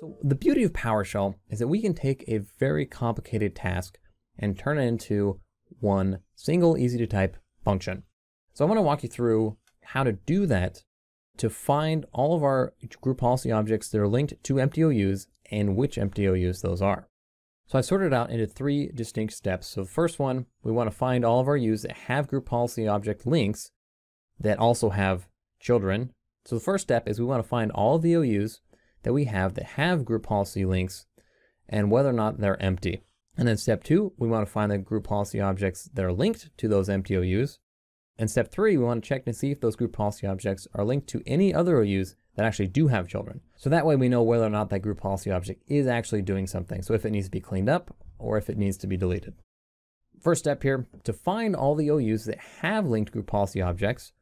So the beauty of PowerShell is that we can take a very complicated task and turn it into one single easy to type function. So I'm going to walk you through how to do that, to find all of our group policy objects that are linked to empty OUs and which empty OUs those are. So I've sorted it out into three distinct steps. So the first one, we want to find all of our OUs that have group policy object links that also have children. So the first step is we want to find all of the OUs that we have that have group policy links and whether or not they're empty. And then step two, we want to find the group policy objects that are linked to those empty OUs. And step three, we want to check and see if those group policy objects are linked to any other OUs that actually do have children. So that way we know whether or not that group policy object is actually doing something. So if it needs to be cleaned up or if it needs to be deleted. First step here, to find all the OUs that have linked group policy objects,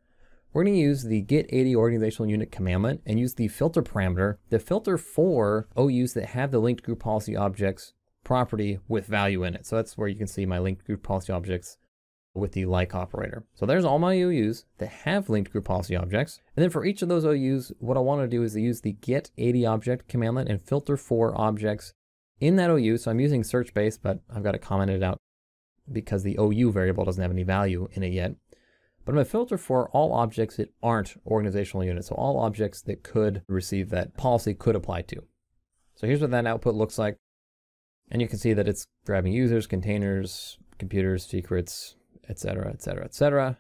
we're going to use the Get-ADOrganizationalUnit commandlet and use the filter parameter to filter for OUs that have the linked group policy objects property with value in it. So that's where you can see my linked group policy objects with the like operator. So there's all my OUs that have linked group policy objects. And then for each of those OUs, what I want to do is use the Get-ADObject commandlet and filter for objects in that OU. So I'm using search base, but I've got it commented out because the OU variable doesn't have any value in it yet. But I'm going to filter for all objects that aren't organizational units. So all objects that could receive that policy could apply to. So here's what that output looks like. And you can see that it's grabbing users, containers, computers, secrets, etc., etc., etc.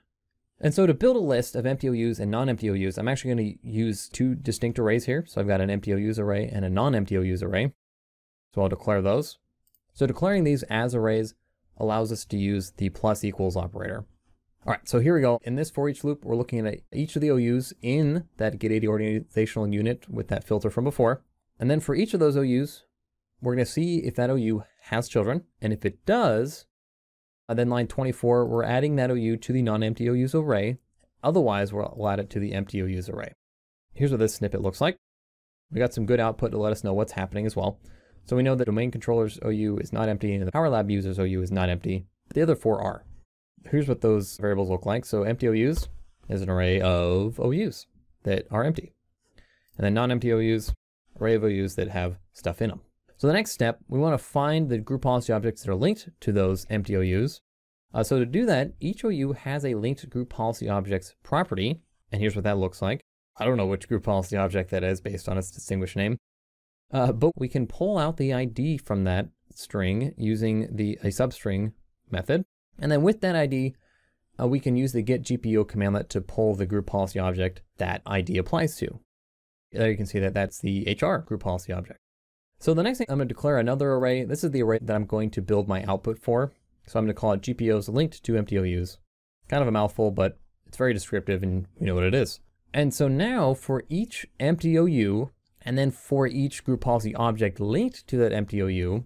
And so to build a list of empty OUs and non-empty OUs, I'm actually going to use two distinct arrays here. So I've got an empty OUs array and a non-empty OUs array. So I'll declare those. So declaring these as arrays allows us to use the plus equals operator. All right, so here we go. In this for each loop, we're looking at each of the OUs in that Get-ADOrganizationalUnit with that filter from before. And then for each of those OUs, we're going to see if that OU has children. And if it does, then line 24, we're adding that OU to the non-empty OUs array. Otherwise, we'll add it to the empty OUs array. Here's what this snippet looks like. We got some good output to let us know what's happening as well. So we know the domain controller's OU is not empty and the Power Lab user's OU is not empty, but the other four are. Here's what those variables look like. So empty OUs is an array of OUs that are empty. And then non-empty OUs, array of OUs that have stuff in them. So the next step, we want to find the group policy objects that are linked to those empty OUs. So to do that, each OU has a linked group policy objects property. And here's what that looks like. I don't know which group policy object that is based on its distinguished name. But we can pull out the ID from that string using a substring method. And then with that ID, we can use the Get-GPO commandlet to pull the group policy object that ID applies to. There you can see that that's the HR group policy object. So the next thing, I'm going to declare another array. This is the array that I'm going to build my output for. So I'm going to call it GPOs linked to empty OUs. Kind of a mouthful, but it's very descriptive and we know what it is. And so now for each empty OU, and then for each group policy object linked to that empty OU,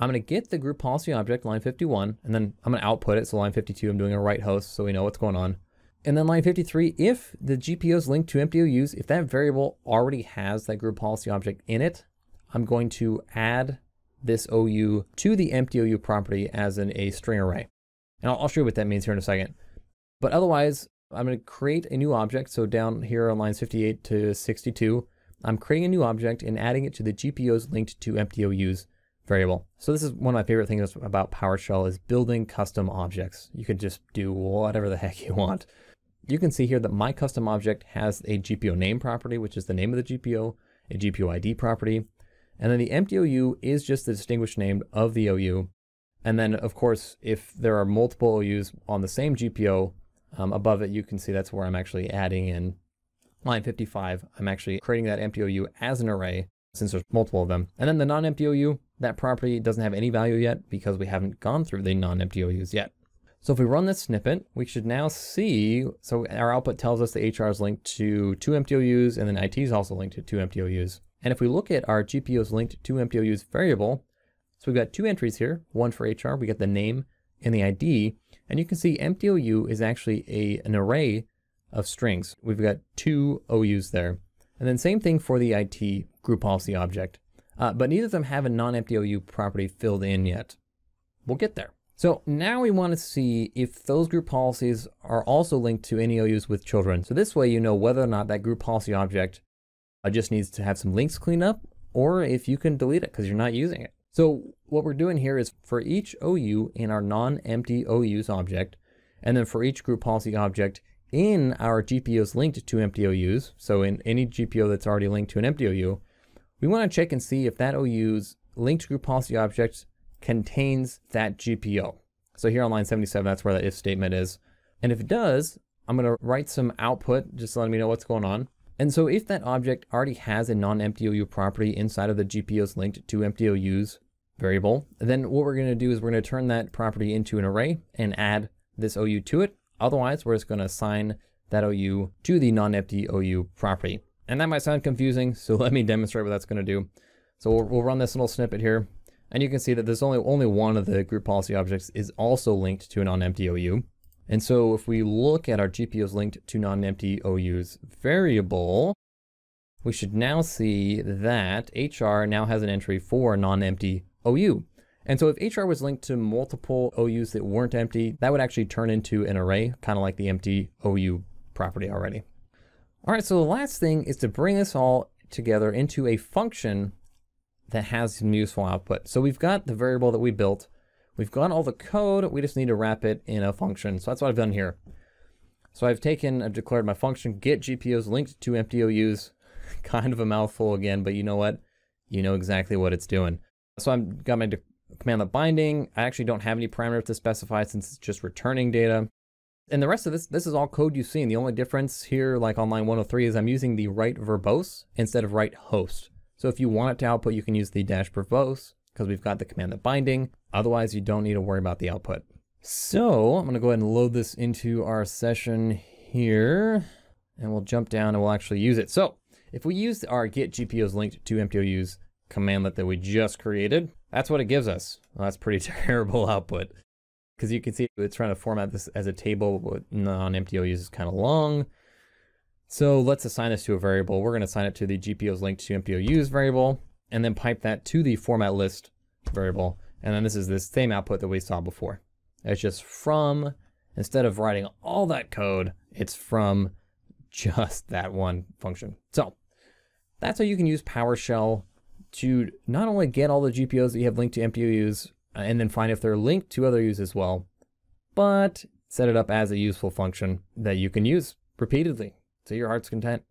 I'm going to get the group policy object, line 51, and then I'm going to output it. So line 52, I'm doing a write host so we know what's going on. And then line 53, if the GPOs linked to empty OUs, if that variable already has that group policy object in it, I'm going to add this OU to the empty OU property as a string array. And I'll show you what that means here in a second. But otherwise, I'm going to create a new object. So down here on lines 58 to 62, I'm creating a new object and adding it to the GPOs linked to empty OUs variable. So this is one of my favorite things about PowerShell is building custom objects. You can just do whatever the heck you want. You can see here that my custom object has a GPO name property, which is the name of the GPO, a GPO ID property, and then the empty OU is just the distinguished name of the OU. And then, of course, if there are multiple OUs on the same GPO above it, you can see that's where I'm actually adding in line 55. I'm actually creating that empty OU as an array since there's multiple of them. And then the non-empty OU, that property doesn't have any value yet because we haven't gone through the non-empty OUs yet. So if we run this snippet, we should now see, so our output tells us the HR is linked to two empty OUs and then IT is also linked to two empty OUs. And if we look at our GPOs linked to empty OUs variable, so we've got two entries here, one for HR, we get the name and the ID, and you can see empty OU is actually an array of strings. We've got two OUs there. And then same thing for the IT group policy object, but neither of them have a non-empty OU property filled in yet. We'll get there. So now we want to see if those group policies are also linked to any OUs with children. So this way you know whether or not that group policy object just needs to have some links cleaned up, or if you can delete it because you're not using it. So what we're doing here is for each OU in our non-empty OUs object, and then for each group policy object in our GPOs linked to empty OUs, so in any GPO that's already linked to an empty OU, we want to check and see if that OU's linked group policy object contains that GPO. So here on line 77, that's where that if statement is. And if it does, I'm going to write some output just letting me know what's going on. And so if that object already has a non-empty OU property inside of the GPOs linked to empty OUs variable, then what we're going to do is we're going to turn that property into an array and add this OU to it. Otherwise, we're just going to assign that OU to the non-empty OU property. And that might sound confusing, so let me demonstrate what that's going to do. So we'll run this little snippet here, and you can see that there's only one of the group policy objects is also linked to a non-empty OU. And so if we look at our GPOs linked to non-empty OUs variable, we should now see that HR now has an entry for non-empty OU. And so if HR was linked to multiple OUs that weren't empty, that would actually turn into an array, kind of like the empty OU property already. All right, so the last thing is to bring this all together into a function that has some useful output. So we've got the variable that we built. We've got all the code. We just need to wrap it in a function. So that's what I've done here. So I've declared my function Get-GPOs linked to empty OUs. Kind of a mouthful again, but you know what? You know exactly what it's doing. So I've got my CmdletBinding. I actually don't have any parameters to specify since it's just returning data. And the rest of this is all code you've seen. The only difference here, like on line 103, is I'm using the write verbose instead of write host. So if you want it to output, you can use the dash verbose because we've got the CmdletBinding. Otherwise, you don't need to worry about the output. So I'm going to go ahead and load this into our session here, and we'll jump down and we'll actually use it. So if we use our Get-GPOs linked to empty OUs commandlet that we just created, that's what it gives us. Well, that's pretty terrible output because you can see it's trying to format this as a table, but non-empty OUs is kind of long. So let's assign this to a variable. We're going to assign it to the GPOs linked to empty OUs variable, and then pipe that to the format list variable. And then this is the same output that we saw before. It's just from, instead of writing all that code, it's from just that one function. So that's how you can use PowerShell to not only get all the GPOs that you have linked to empty OUs and then find if they're linked to other OUs as well, but set it up as a useful function that you can use repeatedly to your heart's content.